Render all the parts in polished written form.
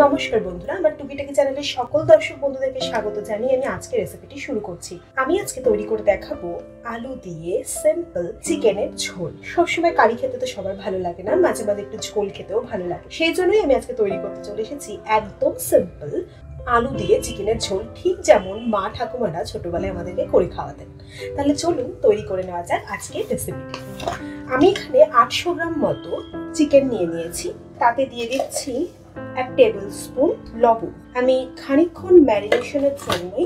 नमस्कार बंधुरा टुकी टाकी चैनल सकल दर्शक बंधुदेर स्वागत जानिये आज के रेसिपिटी शुरू करছি। আমি আজকে তৈরি করে দেখাবো আলু দিয়ে সিম্পল চিকেনের ঝোল। সব সময় কারি খেতে তো সবার ভালো লাগে না, মাঝে মাঝে একটু ঝোল খেতেও ভালো লাগে, সেই জন্যই আমি আজকে তৈরি করতে চলে এসেছি একদম সিম্পল আলু দিয়ে চিকেনের ঝোল। ঠিক যেমন মা ঠাকুমারা ছোটবেলায় আমাদেরকে করে খাওয়াতেন। তাহলে চলুন তৈরি করে নেওয়া যাক আজকের রেসিপিটি। আমি এখানে 800 গ্রাম মতো চিকেন নিয়ে নিয়েছি, তাতে দিয়ে দিচ্ছি एक टेबिलस्पून लवण। खानिकक्षण मैरिनेशनेर जन्य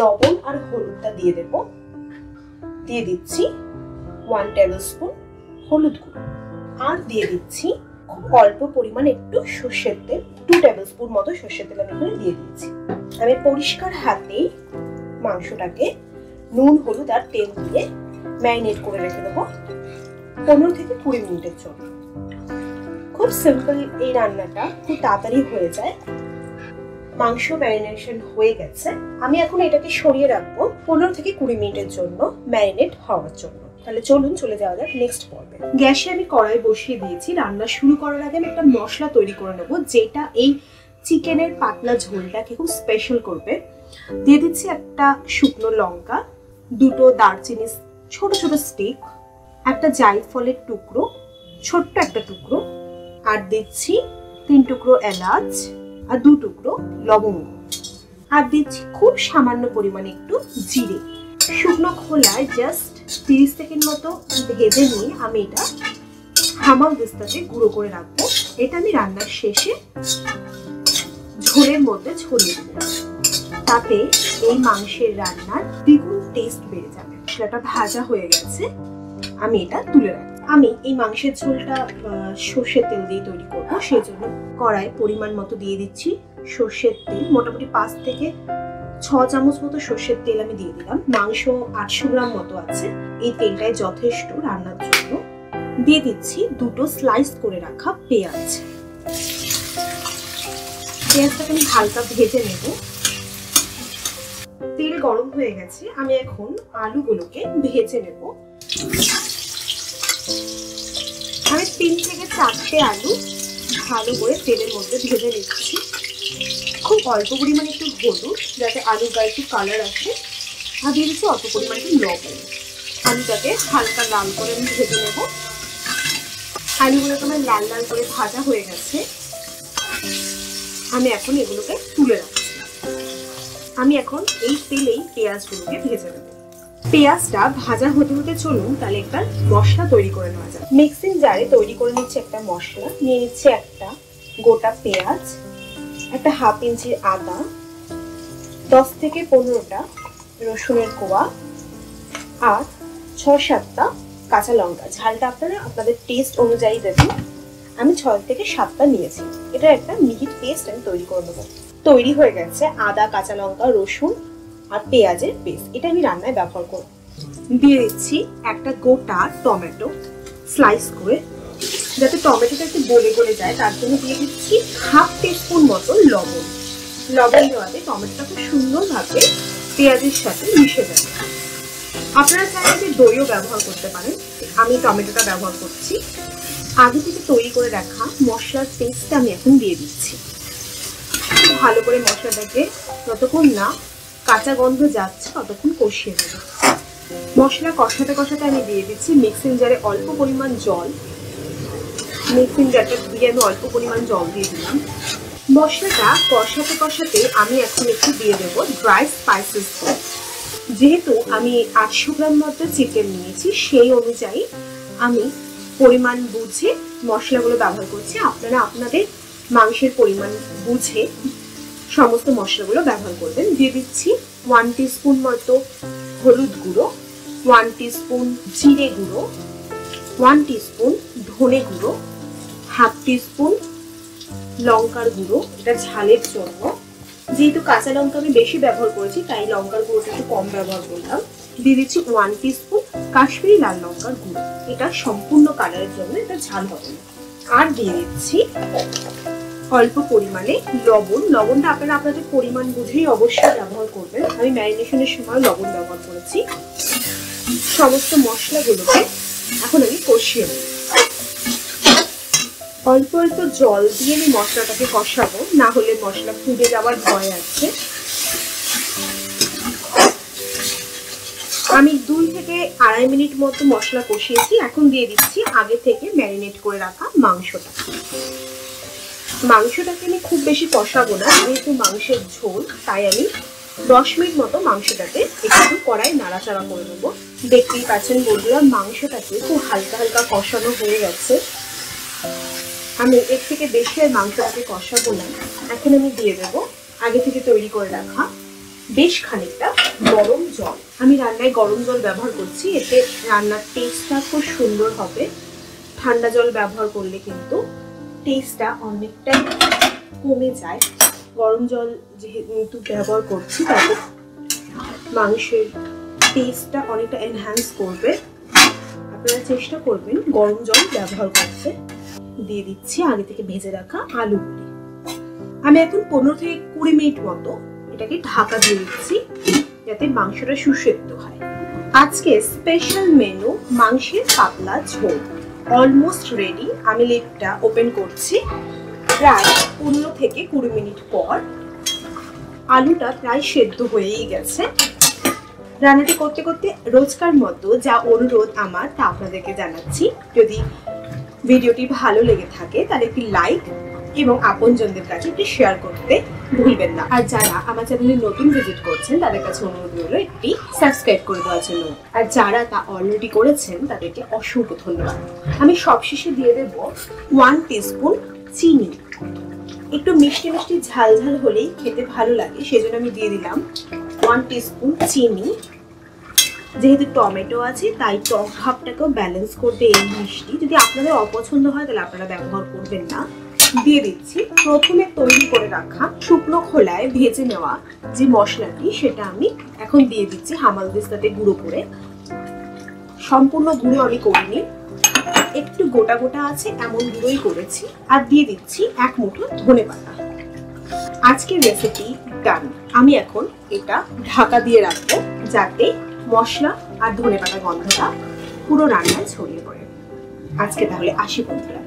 लवण और हलुदटा दिए देब। दिए दिच्छी 1 टेबिलस्पून हलुद गुँड़ो और दिए दिच्छी खूब अल्प परिमाण एकटू सर्षेर तेल। 2 टेबिलस्पून मतो सर्षेर तेल आमि एखाने दिए दिच्छी। आमि परिष्कार हाते मांसटाके नुन हलुद और तेल दिए मैरिनेट करे रेखे देब 15 थेके 20 मिनिटेर जन्य। खूब सिम्पल ये रान्नाटा खूब ताड़ाताड़ी हो जाए। मांस मैरिनेशन हो गेছে, আমি এখন এটাকে সরিয়ে রাখবো 15 থেকে 20 মিনিটের জন্য ম্যারিনেট হওয়ার জন্য। তাহলে চলুন চলে যাওয়া যাক নেক্সট পর্বে। গ্যাসে আমি কড়াই বসিয়ে দিয়েছি। রান্না শুরু করার আগে আমি একটা মশলা তৈরি করে নেব যেটা এই চিকেনের পাতলা ঝোলটাকে খুব স্পেশাল করবে। দিয়ে দিচ্ছি একটা শুকনো লঙ্কা, দুটো দারচিনি ছোট ছোট স্টিক, একটা জায়ফলের টুকরো ছোট্ট একটা টুকরো আর দিচ্ছি 3 টুকরো এলাচ আর 2 টুকরো লবঙ্গ আর দিচ্ছি খুব সামান্য পরিমাণে একটু জিরে। শুকনো খোলায় জাস্ট 30 সেকেন্ড মতো ভেজে নিয়ে আমি এটা হামাল দিস্তাতে গুঁড়ো করে রাখবো। এটা আমি রান্নার শেষে ঝোলের মধ্যে ছড়িয়ে দেব, তাতে এই মাংসের রান্নার দ্বিগুণ টেস্ট বেড়ে যাবে। সেটা ভাজা হয়ে গেছে, আমি এটা তুলে রাখবো। আমি এই মাংসের ঝোলটা সরষের তেল দিয়ে তৈরি করব, সেই জন্য কড়াই পরিমাণ মতো দিয়ে দিচ্ছি সরষের তেল। মোটামুটি 5 থেকে 6 চামচ মতো সরষের তেল আমি দিয়ে দিলাম। মাংস 800 গ্রাম মতো আছে, এই তেলটাই যথেষ্ট রান্নার জন্য। দিয়ে দিচ্ছি দুটো স্লাইস করে রাখা পেঁয়াজ। পেঁয়াজটাকে আমি হালকা ভেজে নেব। তেল গরম হয়ে গেছে, আমি এখন আলুগুলোকে ভেজে নেব। আমি 3 থেকে 4টে আলু ভালো করে তেলের মধ্যে ভেজে নিচ্ছি। খুব অল্প পরিমাণে একটু হলুদ যাতে আলুর গায়ে একটু কালার আসে আর দিয়ে দিচ্ছি অল্প পরিমাণে লবণ। আলুটাকে হালকা লাল করে আমি ভেজে নেব। আলুগুলোকে আমার লাল লাল করে ভাজা হয়ে গেছে, আমি এখন এগুলোকে তুলে রাখছি। আমি এখন এই তেলেই পেঁয়াজগুলোকে ভেজে নেব। পেঁয়াজটা ভাজা হতে হতে চলুন তাহলে একটা মশলা তৈরি করে নেওয়া যাক। মিক্সিং জারে তৈরি করে নিচ্ছি একটা মশলা। নিয়ে নিচ্ছি একটা গোটা পেঁয়াজ, একটা হাফ ইঞ্চির আদা, 10 থেকে 15টা রসুনের কোয়া আর 6-7টা কাঁচা লঙ্কা। ঝালটা আপনারা আপনাদের টেস্ট অনুযায়ী দেবেন, আমি 6 থেকে 7টা নিয়েছি। এটা একটা মিহি পেস্ট আমি তৈরি করে নেবো। তৈরি হয়ে গেছে আদা, কাঁচা লঙ্কা, রসুন আর পেঁয়াজের পেস্ট। এটা আমি রান্নায় ব্যবহার করব। দিয়ে দিচ্ছি একটা গোটা টমেটো স্লাইস করে, যাতে টমেটোটা একটু গলে গলে যায় তার জন্য দিয়ে দিচ্ছি হাফ টিস্পুন মতো লবণ। লবণ দেওয়াতে টমেটোটা খুব সুন্দরভাবে পেঁয়াজের সাথে মিশে যাবে। আপনারা চাইলে যে দইও ব্যবহার করতে পারেন, আমি টমেটোটা ব্যবহার করছি। আগে থেকে তৈরি করে রাখা মশলার পেস্টটা আমি এখন দিয়ে দিচ্ছি। ভালো করে মশলাটাকে যতক্ষণ না কাঁচা গন্ধ যাচ্ছে ততক্ষণ কষিয়ে নেব। মশলা কষাতে কষাতে আমি দিয়ে দিচ্ছি মিক্সিং জারে অল্প পরিমাণ জল। মিক্সিং জারটা ধুয়ে আমি অল্প পরিমাণ জল দিয়ে দিলাম। মশলাটা কষাতে কষাতে আমি এখন একটু দিয়ে দেবো ড্রাই স্পাইসেস। যেহেতু আমি 800 গ্রাম মতো চিকেন নিয়েছি, সেই অনুযায়ী আমি পরিমাণ বুঝে মশলাগুলো ব্যবহার করছি। আপনারা আপনাদের মাংসের পরিমাণ বুঝে সমস্ত মশলাগুলো ব্যবহার করবেন। দিয়ে দিচ্ছি 1 টিস্পুন মতো হলুদ গুঁড়ো, 1 টিস্পুন জিরে গুঁড়ো, 1 টিস্পুন ধনে গুঁড়ো, হাফ টিস্পুন লঙ্কার গুঁড়ো, এটা ঝালের জন্য। যেহেতু কাঁচা লঙ্কা আমি বেশি ব্যবহার করেছি তাই লঙ্কার গুঁড়োটা একটু কম ব্যবহার করলাম। দিয়ে দিচ্ছি 1 টিস্পুন কাশ্মীরি লাল লঙ্কার গুঁড়ো, এটা সম্পূর্ণ কালারের জন্য, এটা ঝাল হবে না। আর দিয়ে দিচ্ছি অল্প পরিমাণে লবণ। লবণটা আপনারা আপনাদের পরিমাণ বুঝেই অবশ্যই ব্যবহার করবেন। আমি ম্যারিনেশনের সময় লবণ ব্যবহার করেছি। সমস্ত মশলাগুলোকে এখন আমি কষিয়ে নেব। अल्प अल्प जल दिए मसलाटाके कषाबो ना होले मसला पुड़े जावार भय आछे। आमी 2 থেকে 2.5 মিনিট মতো মশলা কষিয়েছি। এখন দিয়ে দিচ্ছি আগে থেকে ম্যারিনেট করে রাখা মাংসটা। মাংসটাকে আমি খুব বেশি কষাবো না, যেহেতু মাংসের ঝোল, তাই আমি 10 মিনিট মতো মাংসটাকে একটু কড়াই নাড়াচাড়া করে নেব। দেখতেই পাচ্ছেন বন্ধুরা, মাংসটাকে খুব হালকা হালকা কষানো হয়ে গেছে। আমি এর থেকে বেশি আর মাংসটাকে কষাবো না। এখন আমি দিয়ে দেব আগে থেকে তৈরি করে রাখা বেশ খানিকটা গরম জল। আমি রান্নায় গরম জল ব্যবহার করছি, এতে রান্নার টেস্টটা খুব সুন্দর হবে। ঠান্ডা জল ব্যবহার করলে কিন্তু টেস্টটা অনেকটা কমে যায়। গরম জল যেহেতু ব্যবহার করছি, তাতে মাংসের টেস্টটা অনেকটা এনহ্যান্স করবে। আপনারা চেষ্টা করবেন গরম জল ব্যবহার করতে। দিয়ে দিচ্ছি আগে থেকে ভেজে রাখা আলুগুলি। আমি এখন 15 থেকে 20 মিনিট মতো এটাকে ঢাকা দিয়ে দিচ্ছি যাতে মাংসটা সুসেদ্ধ হয়। আজকে স্পেশাল মেনু মাংসের পাতলা ঝোল অলমোস্ট রেডি। আমি লিডটা ওপেন করছি। প্রায় 15 থেকে 20 মিনিট পর আলুটা প্রায় সেদ্ধ হয়েই গেছে। রান্নাটি করতে করতে রোজকার মতো যা অনুরোধ আমার, তা আপনাদেরকে জানাচ্ছি, যদি ভিডিওটি ভালো লেগে থাকে তাহলে একটি লাইক এবং আপনজনদের কাছে একটি শেয়ার করতে ভুলবেন না। আর যারা আমার চ্যানেলে নতুন ভিজিট করছেন তাদের কাছে অনুরোধ হলো একটি সাবস্ক্রাইব করে দেওয়ার জন্য, আর যারা তা অলরেডি করেছেন তাদেরকে অসংখ্য ধন্যবাদ। আমি সবশেষে দিয়ে দেব 1 টিস্পুন চিনি। একটু মিষ্টি মিষ্টি ঝাল ঝাল হলেই খেতে ভালো লাগে, সেজন্য আমি দিয়ে দিলাম 1 টিস্পুন চিনি। যেহেতু টমেটো আছে তাই টক ভাবটাকেও ব্যালেন্স করতে এই মিষ্টি। যদি আপনাদের অপছন্দ হয় তাহলে আপনারা ব্যবহার করবেন না। দিয়ে দিচ্ছি প্রথমে তৈরি করে রাখা শুকনো খোলায় ভেজে নেওয়া যে মশলাটি, সেটা আমি এখন দিয়ে দিচ্ছি হামালদিস্তাতে গুঁড়ো করে। সম্পূর্ণ গুঁড়ো আমি করিনি, একটু গোটা গোটা আছে এমন গুঁড়োই করেছি। আর দিয়ে দিচ্ছি 1 মুঠো ধনে পাতা। আজকের রেসিপি ডান। আমি এখন এটা ঢাকা দিয়ে রাখবো যাতে মশলা আর ধনে পাতার গন্ধটা পুরো রান্নায় ছড়িয়ে পড়ে। আজকে তাহলে আসি বন্ধুরা।